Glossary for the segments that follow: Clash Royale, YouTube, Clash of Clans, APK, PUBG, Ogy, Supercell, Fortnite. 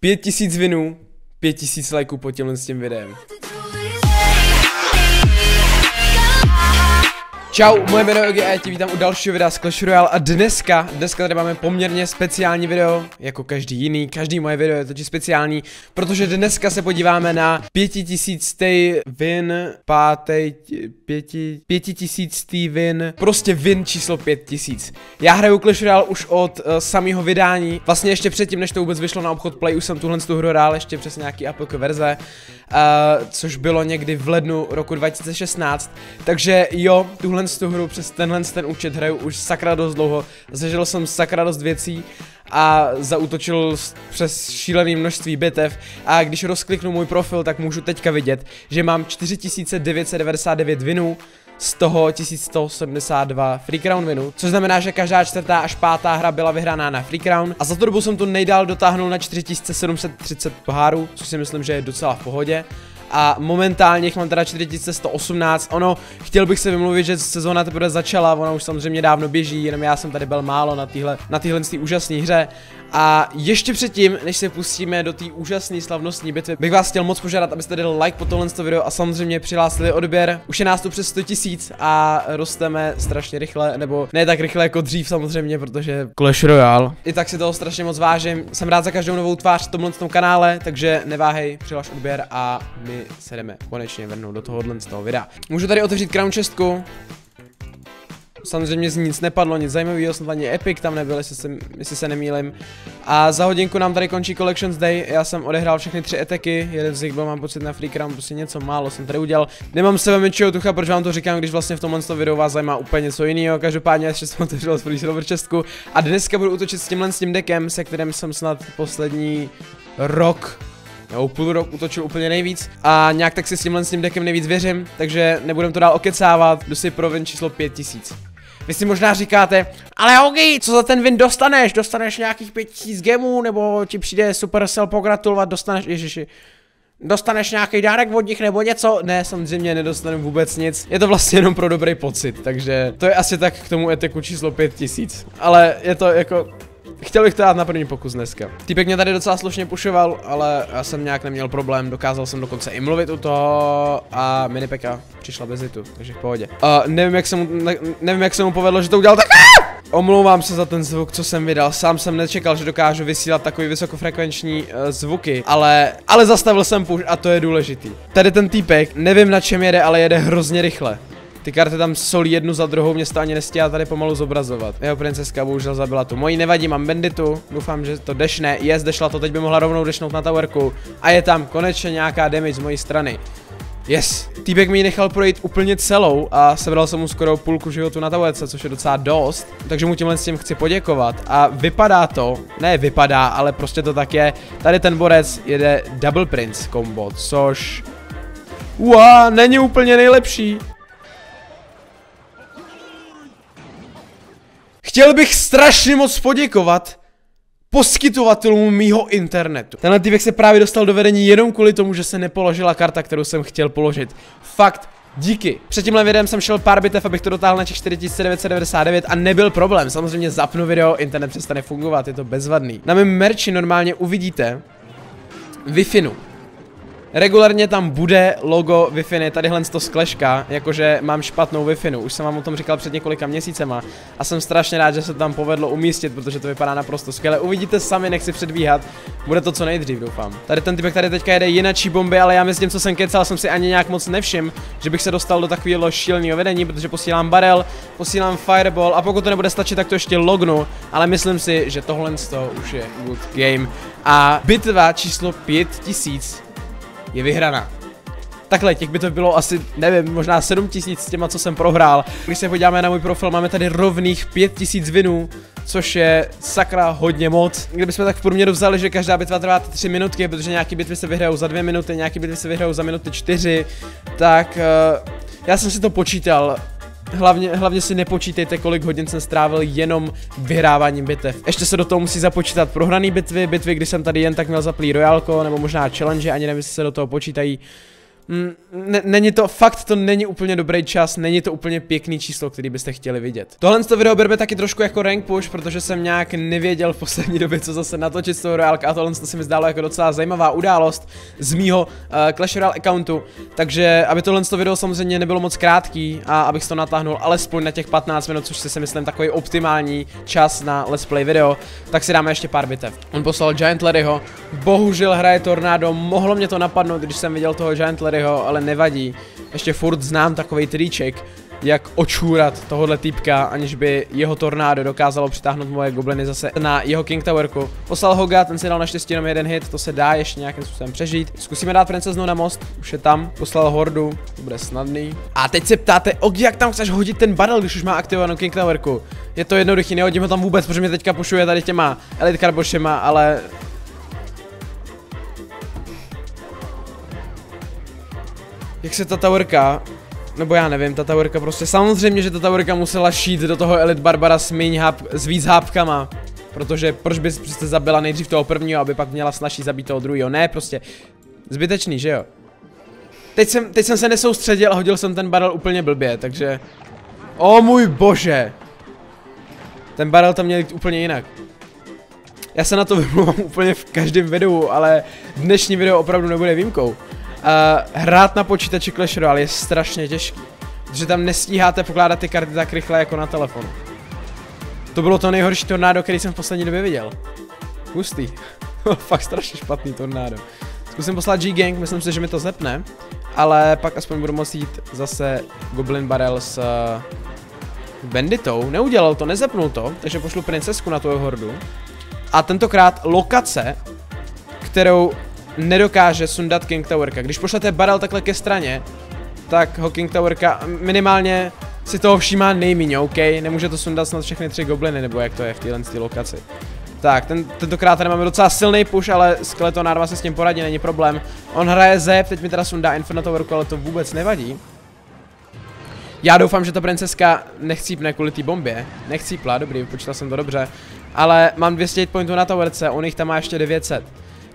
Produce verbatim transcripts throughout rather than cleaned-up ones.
pět tisíc vinů, pět tisíc lajků pod tímhle s tím videem. Čau, moje jméno je Ogy a já tě vítám u dalšího videa z Clash Royale a dneska, dneska tady máme poměrně speciální video, jako každý jiný, každý moje video je totiž speciální, protože dneska se podíváme na pětitisíctý win, pátý, pěti, pětitisíctý win, prostě win číslo pět tisíc. Já hraju Clash Royale už od uh, samého vydání, vlastně ještě předtím, než to vůbec vyšlo na obchod Play, už jsem tuhle tu hru hrál ještě přes nějaký A P K verze, uh, což bylo někdy v lednu roku dva tisíce šestnáct, takže jo, tuhle tu hru přes tenhle ten účet hraju už sakra dost dlouho, zažil jsem sakra dost věcí a zaútočil přes šílené množství bitev a když rozkliknu můj profil, tak můžu teďka vidět, že mám čtyři tisíce devět set devadesát devět winů, z toho tisíc sto sedmdesát dva free crown winu, což znamená, že každá čtvrtá až pátá hra byla vyhraná na free crown a za tu dobu jsem to nejdál dotáhnul na čtyři tisíce sedm set třicet pohárů, což si myslím, že je docela v pohodě. A momentálně jich mám teda čtyři tisíce sto osmnáct, ono, chtěl bych se vymluvit, že sezóna teprve začala, ona už samozřejmě dávno běží, jenom já jsem tady byl málo na téhle na úžasné hře. A ještě předtím, než se pustíme do té úžasné slavnostní bitvy, bych vás chtěl moc požádat, abyste dali like pod tohle video a samozřejmě přihlásili odběr. Už je nás tu přes sto tisíc a rosteme strašně rychle, nebo ne tak rychle jako dřív samozřejmě, protože Clash Royale. I tak si toho strašně moc vážím, jsem rád za každou novou tvář v tomhle tom kanále, takže neváhej, přihlaš odběr a my se jdeme konečně vrnout do tohohle z toho videa. Můžu tady otevřít crown chestku. Samozřejmě z nic nepadlo, nic zajímavého, snad ani epic tam nebyl, jestli se, jestli se nemýlim. A za hodinku nám tady končí Collections Day, já jsem odehrál všechny tři eteky, jeden z nich byl, mám pocit, na free crown, prostě něco málo jsem tady udělal. Nemám sebe menšího tucha, proč vám to říkám, když vlastně v tomhle videu vás zajímá úplně něco jiného. Každopádně ještě jsem otevřel svůj silver chestku a dneska budu útočit s tímhle s tím deckem, se kterým jsem snad poslední rok, jo, půl rok utočil úplně nejvíc a nějak tak si s tímhle s tím deckem nejvíc věřím, takže nebudem to dál okecávat, jdu si pro win číslo pět tisíc. Vy si možná říkáte, ale Ogy, co za ten win dostaneš? Dostaneš nějakých pět tisíc gemů, nebo ti přijde Supercell pogratulovat, dostaneš, ježiši, dostaneš nějaký dárek od nich nebo něco? Ne, samozřejmě nedostanu vůbec nic, je to vlastně jenom pro dobrý pocit, takže to je asi tak k tomu eteku číslo pět tisíc, ale je to jako... Chtěl bych to dát na první pokus dneska. Týpek mě tady docela slušně pušoval, ale já jsem nějak neměl problém, dokázal jsem dokonce i mluvit u toho a minipeka přišla bez hitu, takže v pohodě. Uh, nevím, jak se mu, ne, nevím, jak se mu povedlo, že to udělal tak. Omlouvám se za ten zvuk, co jsem vydal, sám jsem nečekal, že dokážu vysílat takový vysokofrekvenční uh, zvuky, ale, ale zastavil jsem push a to je důležitý. Tady ten týpek, nevím na čem jede, ale jede hrozně rychle. Ty karty tam solí jednu za druhou, mě stále nestíhá tady pomalu zobrazovat. Jeho princeska bohužel zabila tu moji, nevadí, mám banditu, doufám, že to dešne, je, dešla to, teď by mohla rovnou dešnout na towerku a je tam konečně nějaká damage z mojí strany. Yes, týbek mi ji nechal projít úplně celou a sebral jsem mu skoro půlku životu na towerce, což je docela dost, takže mu tímhle s tím chci poděkovat a vypadá to, ne vypadá, ale prostě to tak je, tady ten borec jede double prince combo, což, uá, není úplně nejlepší. Chtěl bych strašně moc poděkovat poskytovatelům mýho internetu. Tenhle týpek se právě dostal do vedení jenom kvůli tomu, že se nepoložila karta, kterou jsem chtěl položit. Fakt, díky. Před tímhle videem jsem šel pár bitev, abych to dotáhl na těch čtyři tisíce devět set devadesát devět a nebyl problém. Samozřejmě zapnu video, internet přestane fungovat, je to bezvadný. Na mém merči normálně uvidíte Wi-Fi. Regulárně tam bude logo Wi-Fi, tadyhle to skleška, jakože mám špatnou Wi-Fi, už jsem vám o tom říkal před několika měsícema a jsem strašně rád, že se tam povedlo umístit, protože to vypadá naprosto skvěle, uvidíte sami, nechci předbíhat, bude to co nejdřív, doufám. Tady ten typek tady teďka jede jinačí bomby, ale já mezi tím, co jsem kecal, jsem si ani nějak moc nevšiml, že bych se dostal do takového šíleného vedení, protože posílám barel, posílám fireball a pokud to nebude stačit, tak to ještě lognu, ale myslím si, že tohle už je good game a bitva číslo pět tisíc je vyhraná. Takhle, těch by to bylo asi, nevím, možná sedm tisíc s těma, co jsem prohrál. Když se podíváme na můj profil, máme tady rovných pět tisíc winů, což je sakra hodně moc. Kdybychom tak v průměru vzali, že každá bitva trvá tři minutky, protože nějaké bitvy se vyhrajou za dvě minuty, nějaké bitvy se vyhrajou za minuty čtyři, tak uh, já jsem si to počítal. Hlavně, hlavně si nepočítejte, kolik hodin jsem strávil jenom vyhráváním bitev. Ještě se do toho musí započítat prohrané bitvy, bitvy, kdy jsem tady jen tak měl zaplý royálko, nebo možná challenge, ani nevím, jestli se do toho počítají. Mm, ne, není to, fakt to není úplně dobrý čas, není to úplně pěkný číslo, který byste chtěli vidět. Tohle to video berme taky trošku jako rank push, protože jsem nějak nevěděl v poslední době, co zase natočit s tou Royalk, a tohle to se mi zdálo jako docela zajímavá událost z mýho uh, Clash Royale accountu. Takže aby tohle to video samozřejmě nebylo moc krátký a abych to natáhnul alespoň na těch patnáct minut, což si, si myslím takový optimální čas na let's play video, tak si dáme ještě pár bitev. On poslal Giant Ledyho, bohužel hraje Tornado, mohlo mě to napadnout, když jsem viděl toho Giant Ledyho, ale nevadí, ještě furt znám takovej triček, jak očůrat tohohle týpka, aniž by jeho Tornádo dokázalo přitáhnout moje gobliny zase na jeho King Towerku. Poslal ho Ga, ten si dal naštěstí jenom jeden hit, to se dá ještě nějakým způsobem přežít. Zkusíme dát princeznu na most, už je tam, poslal hordu, to bude snadný. A teď se ptáte, Ogy, jak tam chceš hodit ten barrel, když už má aktivovanou King Towerku? Je to jednoduchý, nehodím ho tam vůbec, protože mě teďka pušuje tady těma Elite Karbošema, ale... Jak se ta towerka, nebo já nevím, ta towerka prostě, samozřejmě, že ta towerka musela šít do toho Elite Barbara s, míň háp, s víc hápkama. Protože proč bys prostě zabila nejdřív toho prvního, aby pak měla snaží zabít toho druhého, ne prostě, zbytečný, že jo. Teď jsem, teď jsem se nesoustředil a hodil jsem ten barrel úplně blbě, takže, o můj bože. Ten barrel tam měl jít úplně jinak. Já se na to vymluvám úplně v každém videu, ale dnešní video opravdu nebude výjimkou. Uh, hrát na počítači Clash Royale je strašně těžký, protože tam nestíháte pokládat ty karty tak rychle jako na telefonu. To bylo to nejhorší tornádo, který jsem v poslední době viděl. Hustý. Fakt strašně špatný tornádo. Zkusím poslat G-Gang, myslím si, že mi to zepne, ale pak aspoň budu moct jít zase Goblin Barrel s uh, Banditou. Neudělal to, nezepnul to, takže pošlu princesku na tu hordu. A tentokrát lokace, kterou... nedokáže sundat King Towerka. Když pošlete barrel takhle ke straně, tak ho King Towerka minimálně si toho všímá nejméně, OK? Nemůže to sundat snad všechny tři gobliny, nebo jak to je v téhle lokaci. Tak, ten, tentokrát tady máme docela silný push, ale Skeletonárva se s tím poradí, není problém. On hraje Zeb, teď mi teda sundá Inferno Towerku, ale to vůbec nevadí. Já doufám, že ta princeska nechcípne kvůli té bombě. Nechcípla, dobrý, počítal jsem to dobře. Ale mám dvě stě pointů na Towerce, on jich tam má ještě devět set.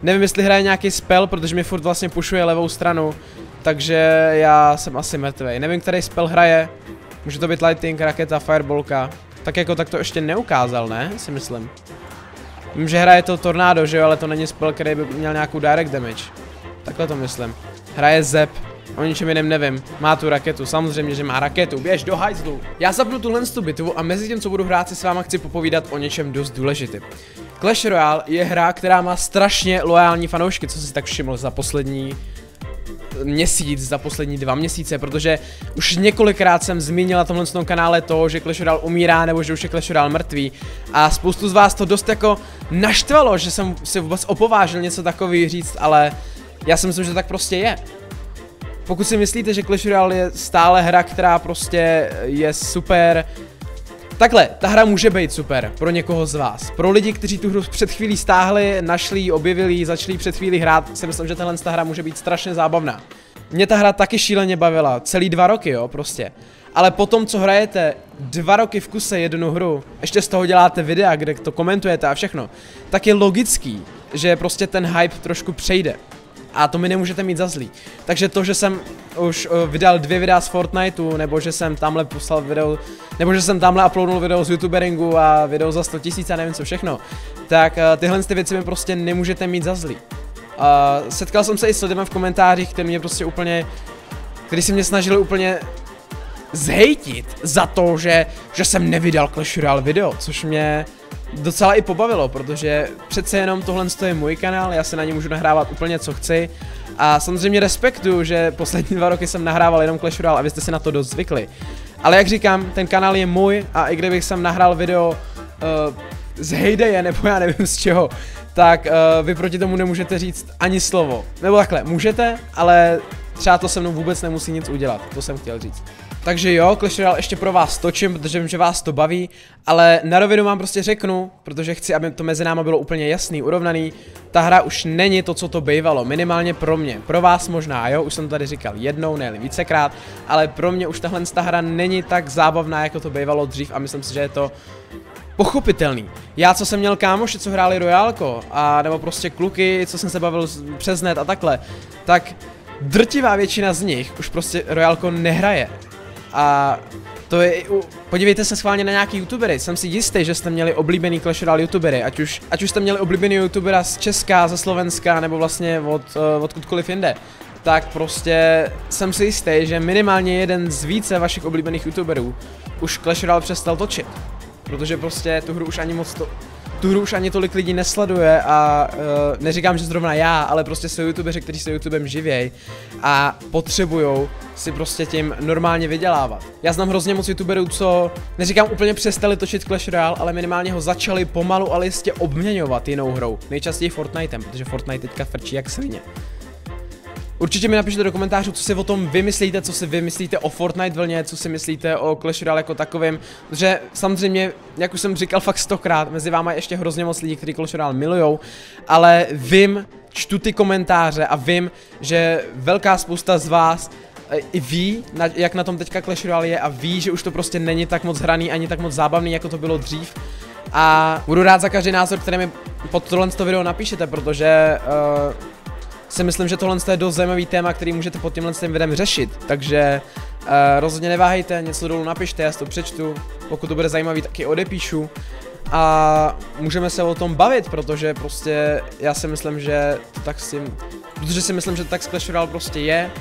Nevím, jestli hraje nějaký spell, protože mi furt vlastně pušuje levou stranu, takže já jsem asi mrtvej. Nevím, který spell hraje, může to být Lightning, raketa, Fireballka, tak jako tak to ještě neukázal, ne, si myslím. Vím, že hraje to Tornádo, že jo, ale to není spell, který by měl nějakou direct damage, takhle to myslím. Hraje Zeb, o ničem jiném nevím, má tu raketu, samozřejmě, že má raketu, běž do hajzlu. Já zapnu tuhle tu bitvu a mezi tím, co budu hrát, si s váma chci popovídat o něčem dost důležitým. Clash Royale je hra, která má strašně loajální fanoušky, co si tak všiml za poslední měsíc, za poslední dva měsíce, protože už několikrát jsem zmínil na tomhle kanále to, že Clash Royale umírá nebo že už je Clash Royale mrtvý a spoustu z vás to dost jako naštvalo, že jsem si vůbec opovážil něco takový říct, ale já si myslím, že to tak prostě je. Pokud si myslíte, že Clash Royale je stále hra, která prostě je super. Takhle, ta hra může být super pro někoho z vás. Pro lidi, kteří tu hru před chvílí stáhli, našli ji, objevili ji, začali ji před chvílí hrát, si myslím, že tahle hra může být strašně zábavná. Mě ta hra taky šíleně bavila, celý dva roky, jo, prostě. Ale potom, co hrajete dva roky v kuse jednu hru, ještě z toho děláte videa, kde to komentujete a všechno, tak je logický, že prostě ten hype trošku přejde. A to mi nemůžete mít za zlý. Takže to, že jsem už vydal dvě videa z Fortniteu, nebo že jsem tamhle poslal video, nebo že jsem tamhle uploadnul video z youtuberingu a video za sto tisíc a nevím co všechno, tak tyhle ty věci mi prostě nemůžete mít za zlý. Uh, setkal jsem se i s lidmi v komentářích, kteří mě prostě úplně, kteří se mě snažili úplně zhejtit za to, že, že jsem nevydal Clash Royale video, což mě docela i pobavilo, protože přece jenom tohle je můj kanál, já se na něj můžu nahrávat úplně co chci a samozřejmě respektuju, že poslední dva roky jsem nahrával jenom Clash Royale a vy jste si na to dost zvykli. Ale jak říkám, ten kanál je můj a i kdybych jsem nahrál video uh, z hejdeje nebo já nevím z čeho, tak uh, vy proti tomu nemůžete říct ani slovo. Nebo takhle, můžete, ale třeba to se mnou vůbec nemusí nic udělat, to jsem chtěl říct. Takže jo, Clash Royale ještě pro vás točím, protože vím, že vás to baví, ale na rovinu vám prostě řeknu, protože chci, aby to mezi náma bylo úplně jasný, urovnaný, ta hra už není to, co to bývalo, minimálně pro mě, pro vás možná, jo, už jsem to tady říkal jednou, ne, vícekrát, ale pro mě už tahle ta hra není tak zábavná, jako to bývalo dřív a myslím si, že je to pochopitelný. Já, co jsem měl kámoši, co hráli Royálko, a nebo prostě kluky, co jsem se bavil přes net a takhle, tak... drtivá většina z nich už prostě Royalko nehraje. A to je, podívejte se schválně na nějaký youtubery, jsem si jistý, že jste měli oblíbený Clash Royale youtubery, ať už, ať už jste měli oblíbený youtubera z Česka, ze Slovenska, nebo vlastně od, uh, odkudkoliv jinde. Tak prostě jsem si jistý, že minimálně jeden z více vašich oblíbených youtuberů už Clash Royale přestal točit. Protože prostě tu hru už ani moc to, tu hru už ani tolik lidí nesleduje a uh, neříkám, že zrovna já, ale prostě jsou youtubeři, kteří se YouTubem živějí a potřebujou si prostě tím normálně vydělávat. Já znám hrozně moc youtuberů, co neříkám úplně přestali točit Clash Royale, ale minimálně ho začali pomalu, ale jistě obměňovat jinou hrou. Nejčastěji Fortnitem, protože Fortnite teďka frčí jak svině. Určitě mi napište do komentářů, co si o tom vymyslíte, co si vymyslíte o Fortnite vlně, co si myslíte o Clash Royale jako takovým, protože samozřejmě, jak už jsem říkal fakt stokrát, mezi váma je ještě hrozně moc lidí, kteří Clash Royale milujou, ale vím, čtu ty komentáře a vím, že velká spousta z vás i ví, jak na tom teďka Clash Royale je a ví, že už to prostě není tak moc hraný, ani tak moc zábavný, jako to bylo dřív. A budu rád za každý názor, který mi pod tohle video napíšete, protože uh, si myslím, že tohle je dost zajímavý téma, který můžete pod tímhle videem řešit, takže uh, rozhodně neváhejte, něco dolů napište, já si to přečtu, pokud to bude zajímavý, taky odepíšu a můžeme se o tom bavit, protože prostě já si myslím, že to tak si, protože si myslím, že to tak Clash Royale prostě je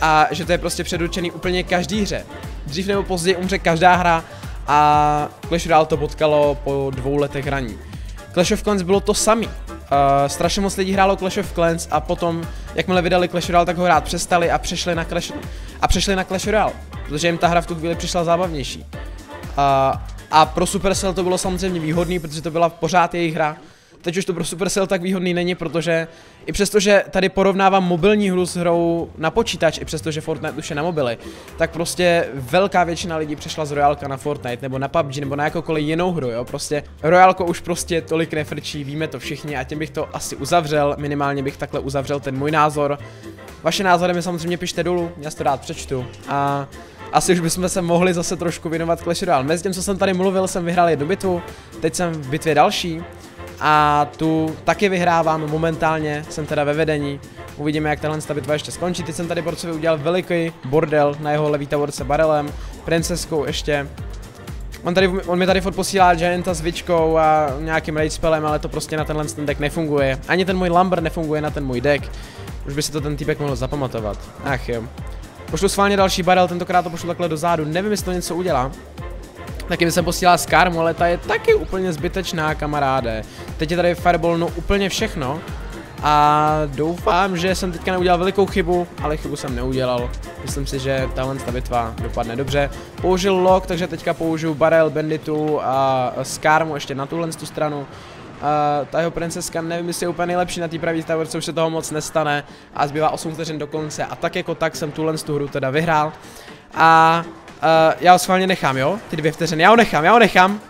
a že to je prostě předurčený úplně každý hře. Dřív nebo později umře každá hra a Clash Royale to potkalo po dvou letech hraní. Clash of Clans bylo to samý. Uh, strašně moc lidí hrálo Clash of Clans a potom, jakmile vydali Clash Royale, tak ho hrát přestali a přešli na Clash, a přešli na Clash Royale, protože jim ta hra v tu chvíli přišla zábavnější. Uh, a pro Supercell to bylo samozřejmě výhodný, protože to byla pořád jejich hra. Teď už to pro Supercell tak výhodný není, protože i přestože tady porovnávám mobilní hru s hrou na počítač, i přestože Fortnite už je na mobily, tak prostě velká většina lidí přešla z Royalka na Fortnite, nebo na P U B G, nebo na jakoukoliv jinou hru, jo, prostě Royalko už prostě tolik nefrčí, víme to všichni a tím bych to asi uzavřel, minimálně bych takhle uzavřel ten můj názor. Vaše názory mi samozřejmě pište dolů, já si to rád přečtu a asi už bychom se mohli zase trošku věnovat Clash Royale. Mezi tím, co jsem tady mluvil, jsem vyhrál jednu bitvu, teď jsem v bitvě další. A tu taky vyhrávám momentálně, jsem teda ve vedení. Uvidíme, jak tahle bitva ještě skončí. Teď jsem tady Borcovi udělal veliký bordel na jeho levý tavorce barelem, princeskou ještě. On, tady, on mi tady furt posílá Gianta s vičkou a nějakým raid spellem, ale to prostě na tenhle ten deck nefunguje. Ani ten můj Lumber nefunguje na ten můj deck. Už by si to ten týpek mohl zapamatovat. Ach jo. Pošlu schválně další barel, tentokrát to pošlu takhle do zádu, nevím, jestli to něco udělá. Taky mi jsem posílá Skarmu, ale ta je taky úplně zbytečná, kamaráde. Teď je tady fireballnu úplně všechno. A doufám, že jsem teďka neudělal velikou chybu, ale chybu jsem neudělal. Myslím si, že tahle bitva dopadne dobře. Použil lock, takže teďka použiju barel, banditu a Skarmu ještě na tuhle tu stranu. Uh, ta jeho princeska, nevím, jestli je úplně nejlepší na té pravý tavorce, už se toho moc nestane. A zbývá osm vteřin do konce. A tak jako tak jsem tuhle tu hru teda vyhrál. A Uh, já ho schválně nechám, jo? Ty dvě vteřiny, já ho nechám, já ho nechám.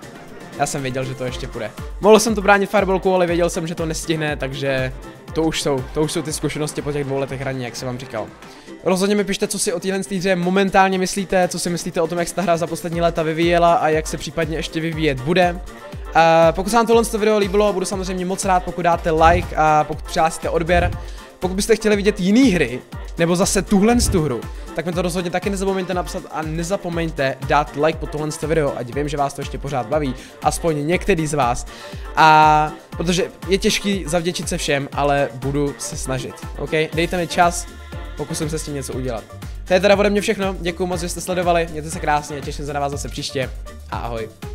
Já jsem věděl, že to ještě půjde. Mohl jsem to bránit fireballku, ale věděl jsem, že to nestihne, takže to už jsou, to už jsou ty zkušenosti po těch dvou letech hraní, jak jsem vám říkal. Rozhodně mi pište, co si o téhle hře momentálně myslíte, co si myslíte o tom, jak se ta hra za poslední léta vyvíjela a jak se případně ještě vyvíjet bude. Uh, pokud se vám tohle video líbilo, budu samozřejmě moc rád, pokud dáte like a pokud přihlásíte odběr. Pokud byste chtěli vidět jiné hry, nebo zase tuhle tu hru, tak mi to rozhodně taky nezapomeňte napsat a nezapomeňte dát like pod tohle video, ať vím, že vás to ještě pořád baví, aspoň některý z vás. A protože je těžký zavděčit se všem, ale budu se snažit, ok? Dejte mi čas, pokusím se s tím něco udělat. To je teda ode mě všechno, děkuji moc, že jste sledovali, mějte se krásně, těším se na vás zase příště a ahoj.